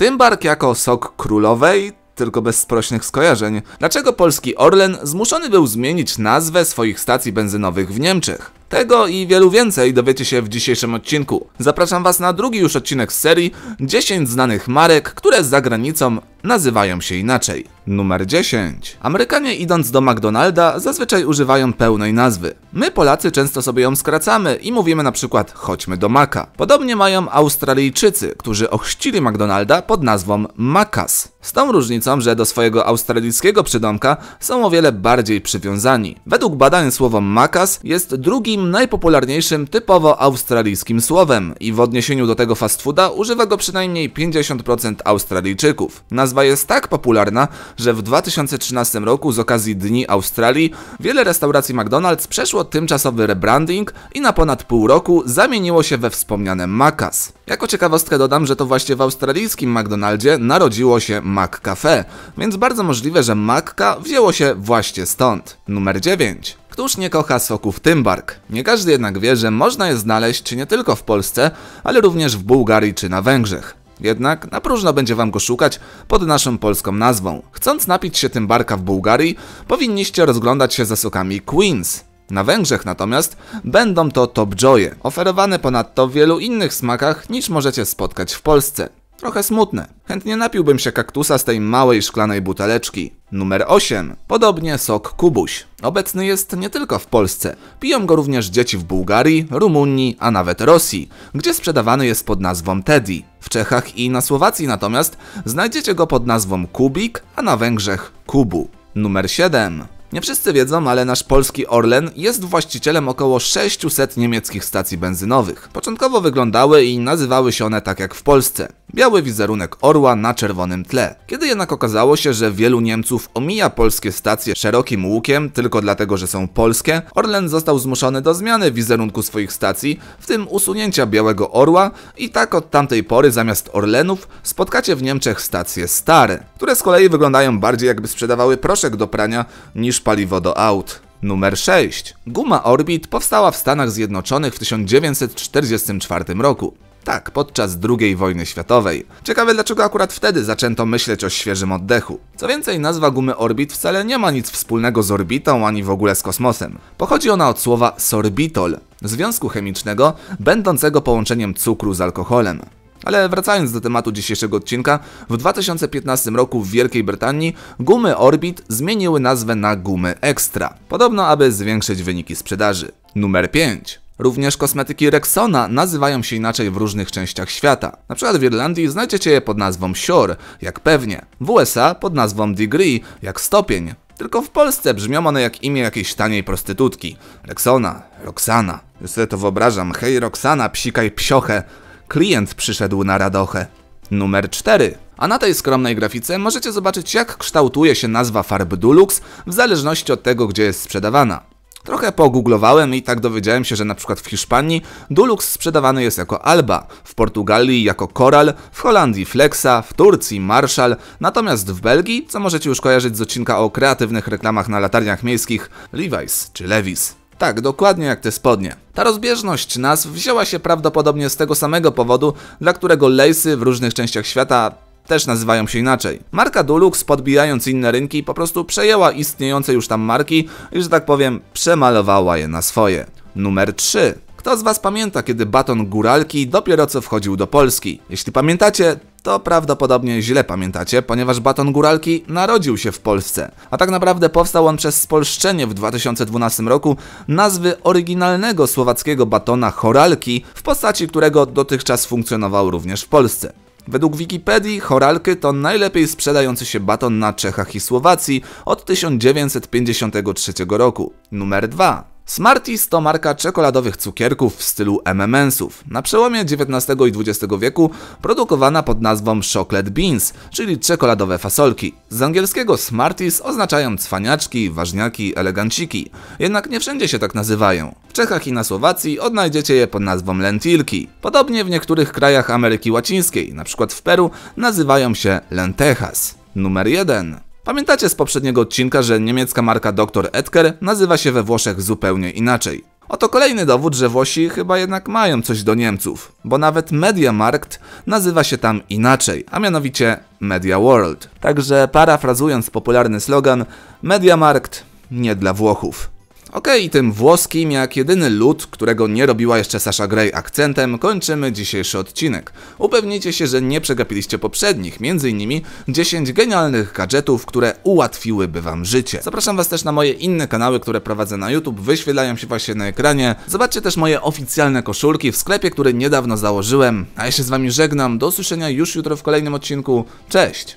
Tymbark jako sok królowej, tylko bez sprośnych skojarzeń. Dlaczego polski Orlen zmuszony był zmienić nazwę swoich stacji benzynowych w Niemczech? Tego i wielu więcej dowiecie się w dzisiejszym odcinku. Zapraszam Was na drugi już odcinek z serii 10 znanych marek, które za granicą nazywają się inaczej. Numer 10. Amerykanie idąc do McDonalda zazwyczaj używają pełnej nazwy. My Polacy często sobie ją skracamy i mówimy na przykład chodźmy do Maca. Podobnie mają Australijczycy, którzy ochrzcili McDonalda pod nazwą Macca's. Z tą różnicą, że do swojego australijskiego przydomka są o wiele bardziej przywiązani. Według badań słowo Macca's jest drugim najpopularniejszym typowo australijskim słowem i w odniesieniu do tego fast fooda używa go przynajmniej 50% Australijczyków. Nazwa jest tak popularna, że w 2013 roku z okazji Dni Australii wiele restauracji McDonald's przeszło tymczasowy rebranding i na ponad pół roku zamieniło się we wspomniane Macca's. Jako ciekawostkę dodam, że to właśnie w australijskim McDonaldzie narodziło się McCafe, więc bardzo możliwe, że Macca wzięło się właśnie stąd. Numer 9. Któż nie kocha soków Tymbark? Nie każdy jednak wie, że można je znaleźć nie tylko w Polsce, ale również w Bułgarii czy na Węgrzech. Jednak na próżno będzie Wam go szukać pod naszą polską nazwą. Chcąc napić się Tymbarka w Bułgarii, powinniście rozglądać się za sokami Queens. Na Węgrzech natomiast będą to Topjoye, oferowane ponadto w wielu innych smakach niż możecie spotkać w Polsce. Trochę smutne. Chętnie napiłbym się kaktusa z tej małej szklanej buteleczki. Numer 8. Podobnie sok Kubuś. Obecny jest nie tylko w Polsce. Piją go również dzieci w Bułgarii, Rumunii, a nawet Rosji, gdzie sprzedawany jest pod nazwą Teddy. W Czechach i na Słowacji natomiast znajdziecie go pod nazwą Kubik, a na Węgrzech Kubu. Numer 7. Nie wszyscy wiedzą, ale nasz polski Orlen jest właścicielem około 600 niemieckich stacji benzynowych. Początkowo wyglądały i nazywały się one tak jak w Polsce. Biały wizerunek orła na czerwonym tle. Kiedy jednak okazało się, że wielu Niemców omija polskie stacje szerokim łukiem tylko dlatego, że są polskie, Orlen został zmuszony do zmiany wizerunku swoich stacji, w tym usunięcia białego orła i tak od tamtej pory zamiast Orlenów spotkacie w Niemczech stacje stare, które z kolei wyglądają bardziej jakby sprzedawały proszek do prania niż paliwo do aut. Numer 6. Guma Orbit powstała w Stanach Zjednoczonych w 1944 roku. Tak, podczas II wojny światowej. Ciekawe, dlaczego akurat wtedy zaczęto myśleć o świeżym oddechu. Co więcej, nazwa gumy Orbit wcale nie ma nic wspólnego z orbitą ani w ogóle z kosmosem. Pochodzi ona od słowa sorbitol, związku chemicznego będącego połączeniem cukru z alkoholem. Ale wracając do tematu dzisiejszego odcinka, w 2015 roku w Wielkiej Brytanii gumy Orbit zmieniły nazwę na gumy Extra. Podobno, aby zwiększyć wyniki sprzedaży. Numer 5. Również kosmetyki Rexona nazywają się inaczej w różnych częściach świata. Na przykład w Irlandii znajdziecie je pod nazwą Sior, jak pewnie. W USA pod nazwą Degree, jak stopień. Tylko w Polsce brzmią one jak imię jakiejś taniej prostytutki. Rexona, Roxana. Ja sobie to wyobrażam. Hej Roxana, psikaj psiochę. Klient przyszedł na radochę. Numer 4. A na tej skromnej grafice możecie zobaczyć, jak kształtuje się nazwa farb Dulux w zależności od tego, gdzie jest sprzedawana. Trochę pogooglowałem i tak dowiedziałem się, że na przykład w Hiszpanii Dulux sprzedawany jest jako Alba, w Portugalii jako Coral, w Holandii Flexa, w Turcji Marshal, natomiast w Belgii, co możecie już kojarzyć z odcinka o kreatywnych reklamach na latarniach miejskich, Levi's czy Levi's. Tak, dokładnie jak te spodnie. Ta rozbieżność nazw wzięła się prawdopodobnie z tego samego powodu, dla którego lejsy w różnych częściach świata też nazywają się inaczej. Marka Dulux, podbijając inne rynki, po prostu przejęła istniejące już tam marki i, że tak powiem, przemalowała je na swoje. Numer 3. Kto z Was pamięta, kiedy baton Góralki dopiero co wchodził do Polski? Jeśli pamiętacie, to prawdopodobnie źle pamiętacie, ponieważ baton Góralki narodził się w Polsce. A tak naprawdę powstał on przez spolszczenie w 2012 roku nazwy oryginalnego słowackiego batona Horalki, w postaci którego dotychczas funkcjonował również w Polsce. Według Wikipedii Choralky to najlepiej sprzedający się baton na Czechach i Słowacji od 1953 roku. Numer 2. Smarties to marka czekoladowych cukierków w stylu M&M'sów. Na przełomie XIX i XX wieku produkowana pod nazwą Chocolate Beans, czyli czekoladowe fasolki. Z angielskiego Smarties oznaczają cwaniaczki, ważniaki, eleganciki. Jednak nie wszędzie się tak nazywają. W Czechach i na Słowacji odnajdziecie je pod nazwą lentilki. Podobnie w niektórych krajach Ameryki Łacińskiej, np. w Peru, nazywają się lentejas. Numer 1. Pamiętacie z poprzedniego odcinka, że niemiecka marka Dr. Etker nazywa się we Włoszech zupełnie inaczej. Oto kolejny dowód, że Włosi chyba jednak mają coś do Niemców, bo nawet Media Markt nazywa się tam inaczej, a mianowicie Media World. Także parafrazując popularny slogan, Media Markt nie dla Włochów. Okej, tym włoskim, jak jedyny lud, którego nie robiła jeszcze Sasha Grey akcentem, kończymy dzisiejszy odcinek. Upewnijcie się, że nie przegapiliście poprzednich, m.in. 10 genialnych gadżetów, które ułatwiłyby wam życie. Zapraszam was też na moje inne kanały, które prowadzę na YouTube, wyświetlają się właśnie na ekranie. Zobaczcie też moje oficjalne koszulki w sklepie, który niedawno założyłem. A ja się z wami żegnam, do usłyszenia już jutro w kolejnym odcinku. Cześć!